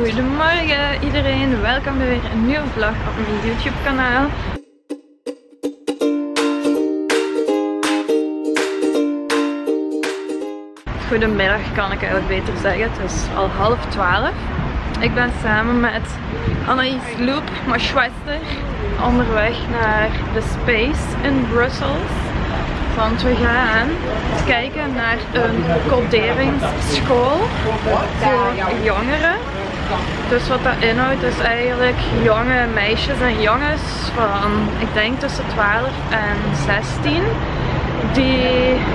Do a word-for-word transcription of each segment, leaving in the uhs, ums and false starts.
Goedemorgen iedereen, welkom bij weer een nieuwe vlog op mijn YouTube kanaal. Goedemiddag kan ik eigenlijk beter zeggen, het is al half twaalf. Ik ben samen met Anaïs Loop, mijn schwester, onderweg naar The Space in Brussels. Want we gaan kijken naar een coderingsschool voor jongeren. Dus wat dat inhoudt is eigenlijk jonge meisjes en jongens van, ik denk tussen twaalf en zestien. Die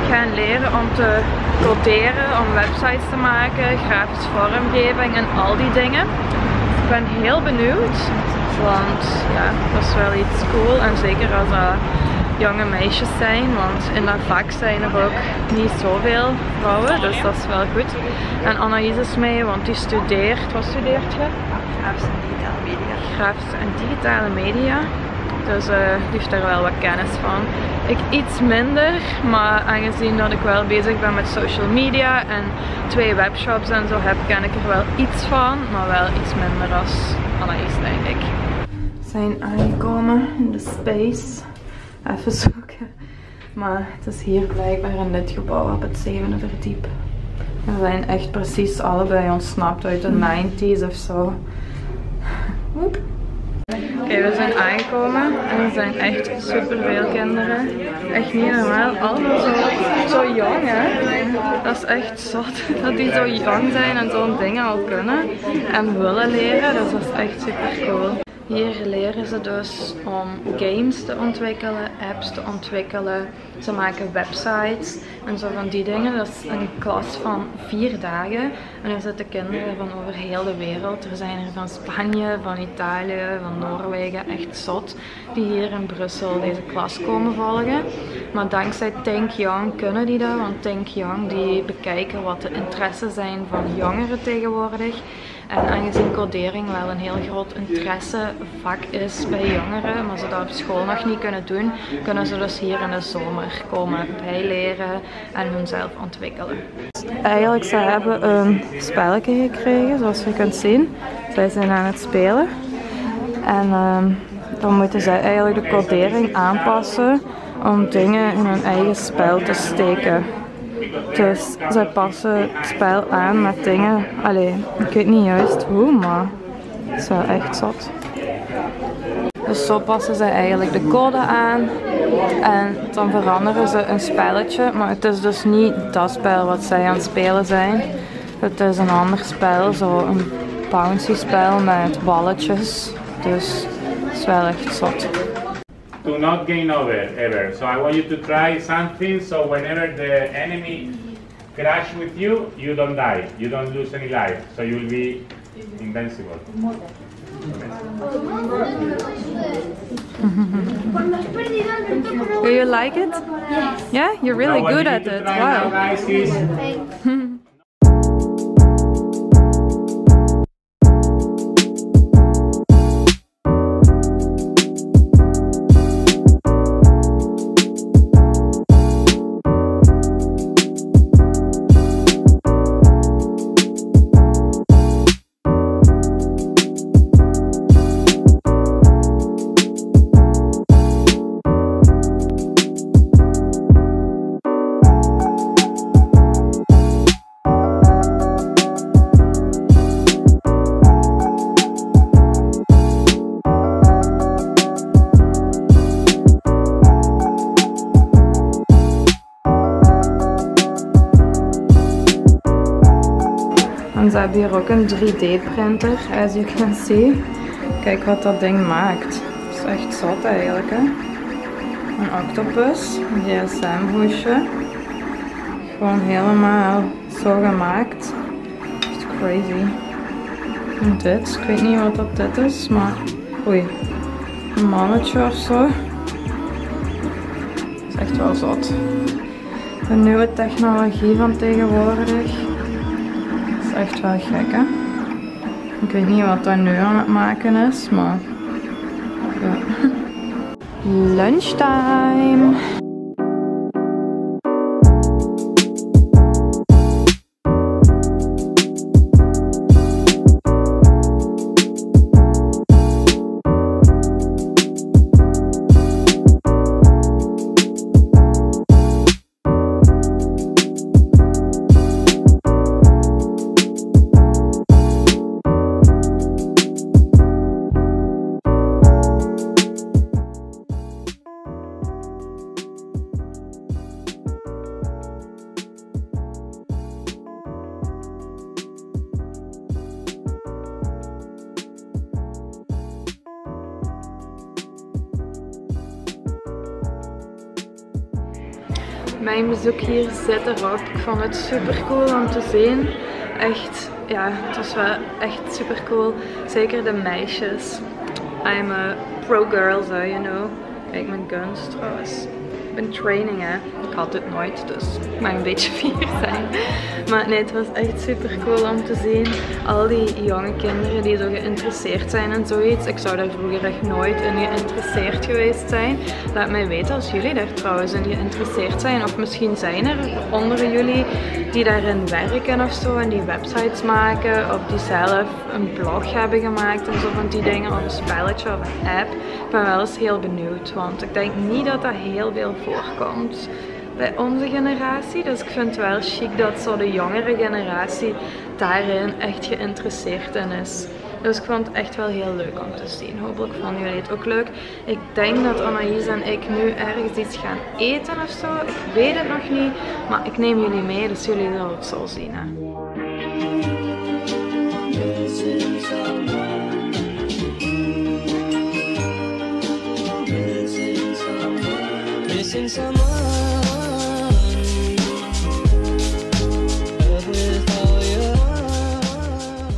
gaan leren om te coderen, om websites te maken, grafische vormgeving en al die dingen. Ik ben heel benieuwd, want ja, dat is wel iets cool en zeker als dat jonge meisjes zijn, want in dat vak zijn er ook niet zoveel vrouwen, dus dat is wel goed. En Anaïs is mee, want die studeert, wat studeert je? Grafische en digitale media. Grafische en digitale media. Dus uh, die heeft daar wel wat kennis van. Ik iets minder, maar aangezien dat ik wel bezig ben met social media en twee webshops en zo heb, ken ik er wel iets van, maar wel iets minder als Anaïs, denk ik. We zijn aangekomen in de Space. Even zoeken. Maar het is hier blijkbaar in dit gebouw op het zevende verdiep. We zijn echt precies allebei ontsnapt uit de negentiger jaren of zo. Oep. Oké, okay, we zijn aangekomen en er zijn echt superveel kinderen. Echt niet normaal, allemaal zo, zo jong hè. Dat is echt zot dat die zo jong zijn en zo'n dingen al kunnen en willen leren. Dus dat is echt super cool. Hier leren ze dus om games te ontwikkelen, apps te ontwikkelen, ze maken websites en zo van die dingen. Dat is een klas van vier dagen en er zitten kinderen van over heel de wereld. Er zijn er van Spanje, van Italië, van Noorwegen, echt zot, die hier in Brussel deze klas komen volgen. Maar dankzij Think Young kunnen die dat, want Think Young die bekijken wat de interesses zijn van jongeren tegenwoordig. En aangezien codering wel een heel groot interessevak is bij jongeren, maar ze dat op school nog niet kunnen doen, kunnen ze dus hier in de zomer komen bijleren en hunzelf ontwikkelen. Eigenlijk, ze hebben een spelletje gekregen, zoals je kunt zien. Zij zijn aan het spelen. En um, dan moeten zij eigenlijk de codering aanpassen om dingen in hun eigen spel te steken. Dus zij passen het spel aan met dingen. Allee, ik weet niet juist hoe, maar het is wel echt zot. Dus zo passen zij eigenlijk de code aan en dan veranderen ze een spelletje. Maar het is dus niet dat spel wat zij aan het spelen zijn. Het is een ander spel, zo'n bouncy spel met balletjes. Dus het is wel echt zot. To not gain over ever. So I want you to try something so whenever the enemy crash with you, you don't die. You don't lose any life. So you'll be invincible. Do you like it? Yes. Yeah, you're really good at it. Wow. En ze hebben hier ook een drie D printer, as you can see. Kijk wat dat ding maakt. Het is echt zot eigenlijk, hè. Een octopus, een G S M-hoesje. Gewoon helemaal zo gemaakt. Echt crazy. En dit, ik weet niet wat dat dit is, maar... Oei. Een mannetje of zo. Het is echt wel zot. De nieuwe technologie van tegenwoordig. Echt wel gek, hè? Ik weet niet wat dat nu aan het maken is, maar ja. Lunchtime! mijn bezoek hier zitten valt. Ik vond het super cool om te zien. Echt, ja, het was wel echt super cool. Zeker de meisjes. I'm a pro girl, so you know. Kijk, mijn guns trouwens. Een training, hè. Ik had dit nooit, dus ik mag een beetje fier zijn. Maar nee, het was echt super cool om te zien. Al die jonge kinderen die zo geïnteresseerd zijn en zoiets. Ik zou daar vroeger echt nooit in geïnteresseerd geweest zijn. Laat mij weten als jullie daar trouwens in geïnteresseerd zijn. Of misschien zijn er onder jullie die daarin werken of zo. En die websites maken. Of die zelf een blog hebben gemaakt en zo van die dingen. Of een spelletje of een app. Ik ben wel eens heel benieuwd. Want ik denk niet dat dat heel veel voorkomt bij onze generatie. Dus ik vind het wel chic dat zo de jongere generatie daarin echt geïnteresseerd in is. Dus ik vond het echt wel heel leuk om te zien. Hopelijk vonden jullie het ook leuk. Ik denk dat Anaïs en ik nu ergens iets gaan eten of zo. Ik weet het nog niet. Maar ik neem jullie mee, dus jullie zullen het zo zien. Hè? Missing someone.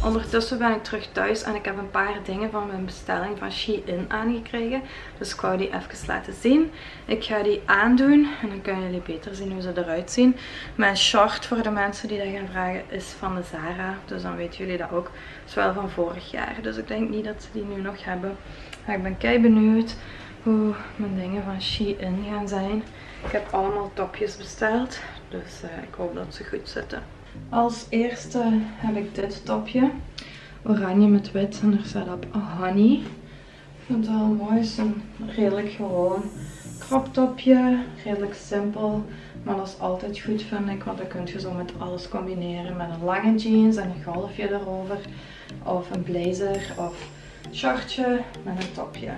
Ondertussen ben ik terug thuis en ik heb een paar dingen van mijn bestelling van SHEIN aangekregen. Dus ik wou die even laten zien. Ik ga die aandoen en dan kunnen jullie beter zien hoe ze eruit zien. Mijn short, voor de mensen die dat gaan vragen, is van de Zara. Dus dan weten jullie dat ook. Het is wel van vorig jaar, dus ik denk niet dat ze die nu nog hebben. Maar ik ben kei benieuwd hoe mijn dingen van SHEIN gaan zijn. Ik heb allemaal topjes besteld, dus uh, ik hoop dat ze goed zitten. Als eerste heb ik dit topje. Oranje met wit en er staat op honey. Ik vind het wel mooi. Het is een redelijk gewoon crop topje. Redelijk simpel. Maar dat is altijd goed, vind ik. Want dan kun je zo met alles combineren. Met een lange jeans en een golfje erover. Of een blazer of shortje met een topje.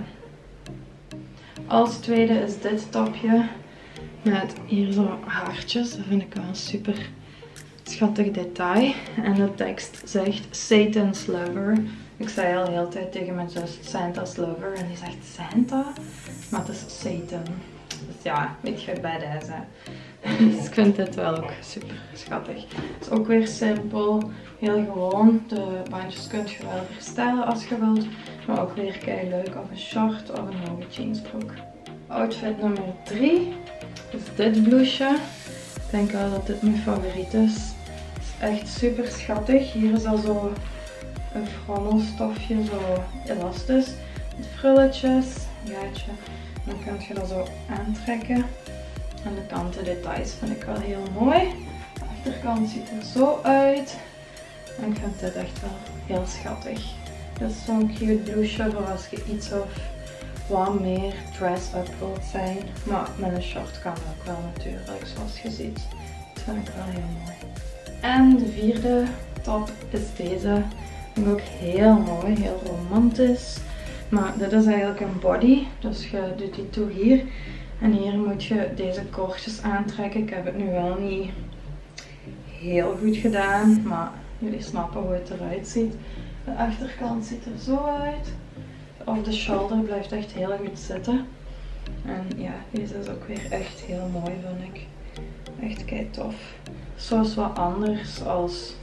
Als tweede is dit topje. Met hier zo haartjes. Dat vind ik wel super schattig detail. En de tekst zegt Satan's Lover. Ik zei al de hele tijd tegen mijn zus Santa's Lover en die zegt Santa, maar het is Satan. Dus ja, een beetje badass, hè. Dus ik vind dit wel ook super schattig. Het is ook weer simpel, heel gewoon. De bandjes kun je wel verstellen als je wilt, maar ook weer kei leuk of een short of een hoge jeansbroek. Outfit nummer drie is dit blouseje. Ik denk wel dat dit mijn favoriet is. Echt super schattig. Hier is al zo een frommelstofje, zo elastisch. Met frulletjes, gaatje. Dan kun je dat zo aantrekken. En de kanten details vind ik wel heel mooi. De achterkant ziet er zo uit. En ik vind dit echt wel heel schattig. Dit is zo'n cute blouseje voor als je iets of wat meer dress-up wilt zijn. Maar met een short kan dat ook wel natuurlijk, zoals je ziet. Dat vind ik wel heel mooi. En de vierde top is deze. Vind ik ook heel mooi, heel romantisch. Maar dit is eigenlijk een body, dus je doet die toe hier. En hier moet je deze koordjes aantrekken. Ik heb het nu wel niet heel goed gedaan, maar jullie snappen hoe het eruit ziet. De achterkant ziet er zo uit. Of de shoulder blijft echt heel goed zitten. En ja, deze is ook weer echt heel mooi, vind ik. Echt kei tof. Zo is wat anders als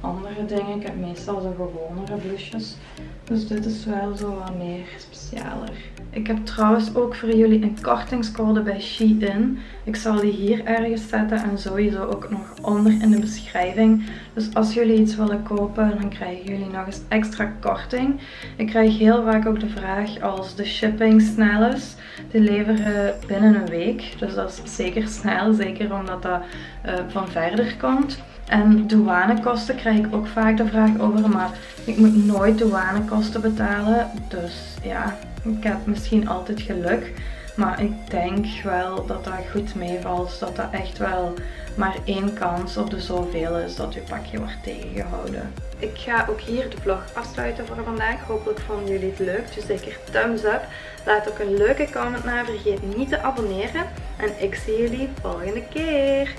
andere dingen. Ik heb meestal de gewonere blouses. Dus dit is wel zo wat meer specialer. Ik heb trouwens ook voor jullie een kortingscode bij SHEIN. Ik zal die hier ergens zetten en sowieso ook nog onder in de beschrijving. Dus als jullie iets willen kopen, dan krijgen jullie nog eens extra korting. Ik krijg heel vaak ook de vraag als de shipping snel is. Die leveren binnen een week. Dus dat is zeker snel, zeker omdat dat uh, van verder komt. En douanekosten krijg ik ook vaak de vraag over, maar ik moet nooit douanekosten betalen. Dus ja, ik heb misschien altijd geluk. Maar ik denk wel dat dat goed meevalt. Dat dat echt wel maar één kans op de zoveel is dat je pakje wordt tegengehouden. Ik ga ook hier de vlog afsluiten voor vandaag. Hopelijk vonden jullie het leuk. Dus zeker thumbs up. Laat ook een leuke comment na. Vergeet niet te abonneren. En ik zie jullie volgende keer.